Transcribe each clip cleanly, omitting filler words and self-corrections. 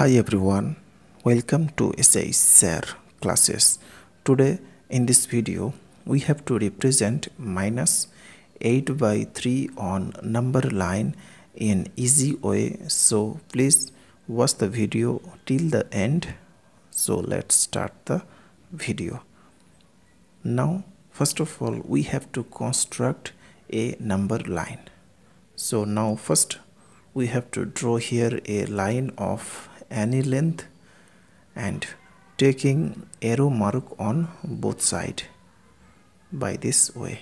Hi everyone, welcome to SH SIR classes. Today in this video we have to represent -8 by 3 on number line in easy way, so please watch the video till the end. So let's start the video. Now first of all we have to construct a number line. So now first we have to draw here a line of any length and taking arrow mark on both sides by this way.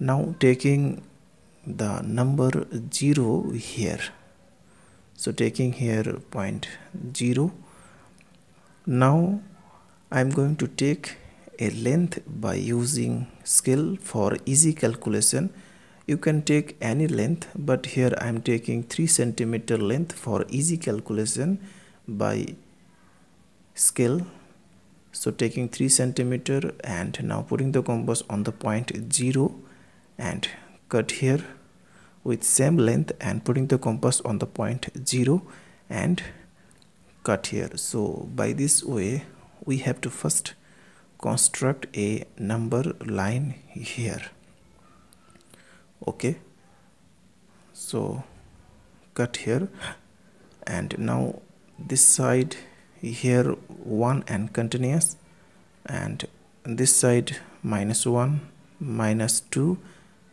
Now taking the number 0 here, so taking here point 0. Now I'm going to take a length by using scale for easy calculation. You can take any length, but here I am taking 3 centimeter length for easy calculation by scale. So taking 3 centimeter and now putting the compass on the point 0 and cut here with same length and putting the compass on the point 0 and cut here. So by this way we have to first construct a number line here. Okay, so cut here and now this side here 1 and continuous, and this side -1, -2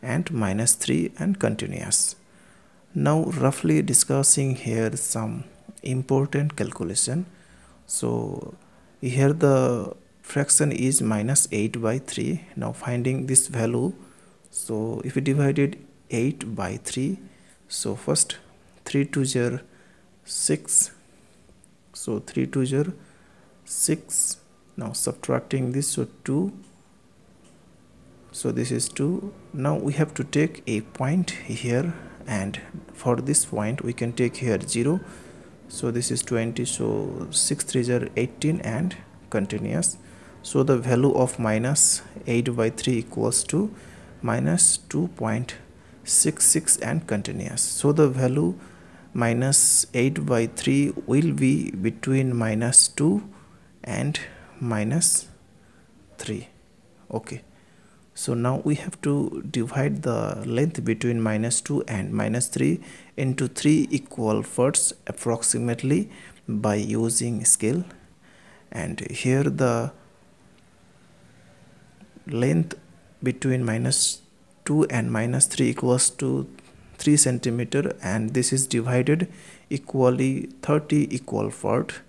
and -3 and continuous. Now roughly discussing here some important calculation. So here the fraction is -8 by 3. Now finding this value. So if we divided 8 by 3, so first 3 twos are 6, so 3 twos are 6. Now subtracting this, so 2, so this is 2. Now we have to take a point here, and for this point we can take here 0, so this is 20, so 6 threes are 18 and continuous. So the value of -8 by 3 equals to -2.66 and continuous. So the value -8 by 3 will be between -2 and -3. Okay, so now we have to divide the length between -2 and -3 into 3 equal parts approximately by using scale, and here the length between -2 and -3 equals to 3 centimeter, and this is divided equally 30 equal part.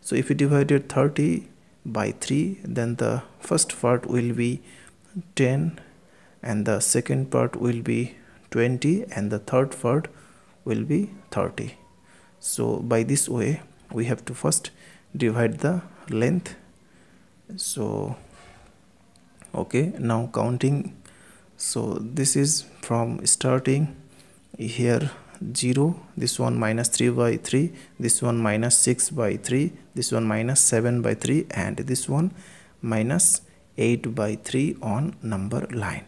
So if we divided 30 by 3, then the first part will be 10 and the second part will be 20 and the third part will be 30. So by this way we have to first divide the length. So okay, now counting, so this is from starting here 0, this one -3 by 3, this one -6 by 3, this one -7 by 3 and this one -8 by 3 on number line.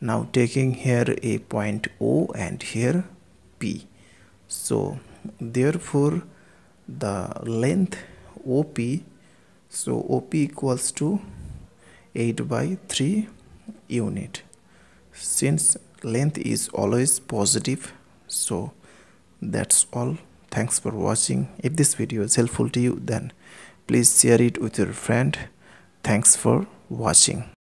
Now taking here a point O and here P, so therefore the length OP, so OP equals to 8 by 3 unit, since length is always positive. So that's all. Thanks for watching. If this video is helpful to you, then please share it with your friend. Thanks for watching.